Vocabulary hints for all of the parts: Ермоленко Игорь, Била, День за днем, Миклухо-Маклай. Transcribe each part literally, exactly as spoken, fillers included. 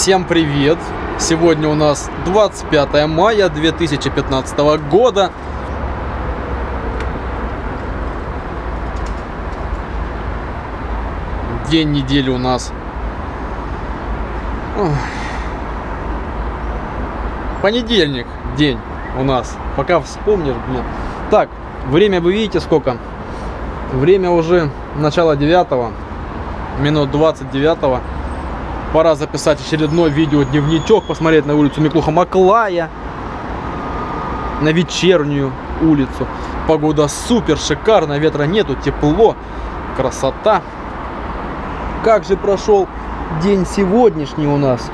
Всем привет! Сегодня у нас двадцать пятое мая две тысячи пятнадцатого года. День недели у нас понедельник, день у нас. Пока вспомнишь, блин. Так, время вы видите сколько? Время уже начало девятого, минут двадцать девятого. Пора записать очередной видео-дневничок, посмотреть на улицу Миклухо-Маклая, на вечернюю улицу. Погода супер, шикарная, ветра нету, тепло, красота. Как же прошел день сегодняшний у нас?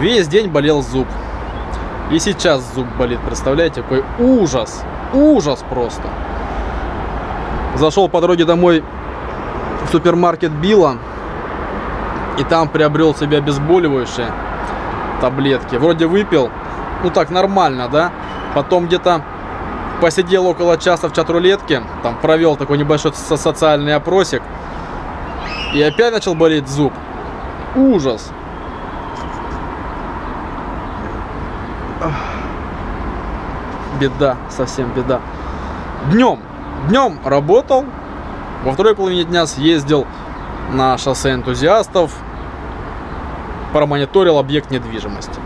Весь день болел зуб. И сейчас зуб болит, представляете, какой ужас, ужас просто. Зашел по дороге домой в супермаркет Била, и там приобрел себе обезболивающие таблетки. Вроде выпил, ну так нормально, да? Потом где-то посидел около часа в чат-рулетке, там провел такой небольшой социальный опросик, и опять начал болеть зуб. Ужас! Беда, совсем беда. Днем, днем работал. Во второй половине дня съездил на шоссе энтузиастов, промониторил объект недвижимости.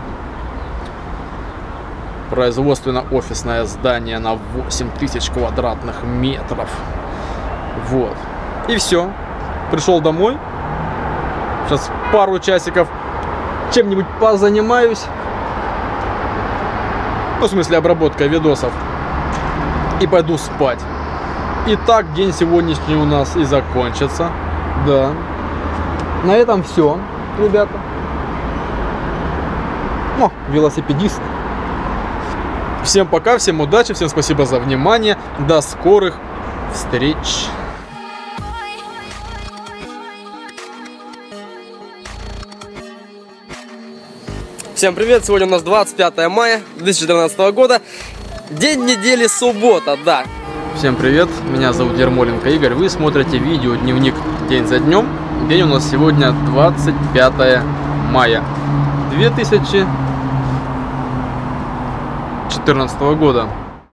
Производственно-офисное здание на восемь тысяч квадратных метров. Вот. И все. Пришел домой. Сейчас пару часиков чем-нибудь позанимаюсь. Ну, в смысле, обработка видосов. И пойду спать. И так день сегодняшний у нас и закончится. Да. На этом все, ребята. О, велосипедист. Всем пока, всем удачи, всем спасибо за внимание. До скорых встреч. Всем привет, сегодня у нас двадцать пятое мая две тысячи двенадцатого года. День недели, суббота, да. Всем привет, меня зовут Ермоленко Игорь, вы смотрите видео «Дневник день за днем». День у нас сегодня двадцать пятое мая две тысячи четырнадцатого года.